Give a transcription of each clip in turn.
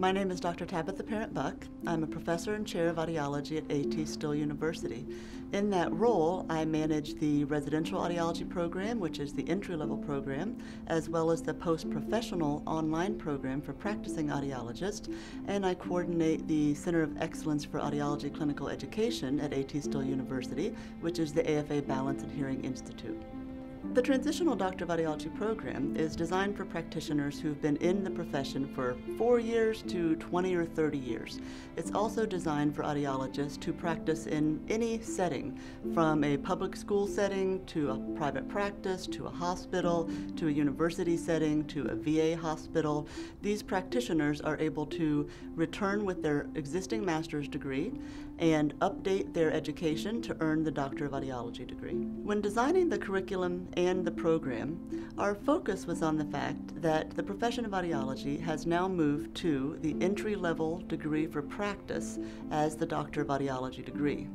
My name is Dr. Tabitha Parent-Buck. I'm a professor and chair of audiology at A.T. Still University. In that role, I manage the residential audiology program, which is the entry-level program, as well as the post-professional online program for practicing audiologists, and I coordinate the Center of Excellence for Audiology Clinical Education at A.T. Still University, which is the AFA Balance and Hearing Institute. The Transitional Doctor of Audiology program is designed for practitioners who've been in the profession for 4 years to 20 or 30 years. It's also designed for audiologists who practice in any setting, from a public school setting to a private practice, to a hospital, to a university setting, to a VA hospital. These practitioners are able to return with their existing master's degree and update their education to earn the Doctor of Audiology degree. When designing the curriculum and the program, our focus was on the fact that the profession of audiology has now moved to the entry-level degree for practice as the Doctor of Audiology degree.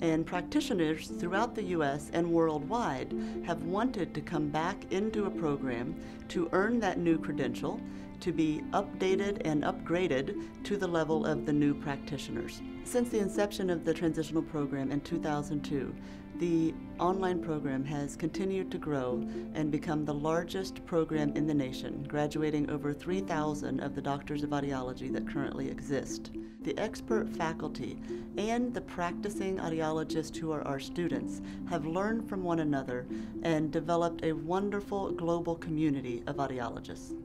And practitioners throughout the U.S. and worldwide have wanted to come back into a program to earn that new credential, to be updated and upgraded to the level of the new practitioners. Since the inception of the transitional program in 2002, the online program has continued to grow and become the largest program in the nation, graduating over 3,000 of the doctors of audiology that currently exist. The expert faculty and the practicing audiologists who are our students have learned from one another and developed a wonderful global community of audiologists.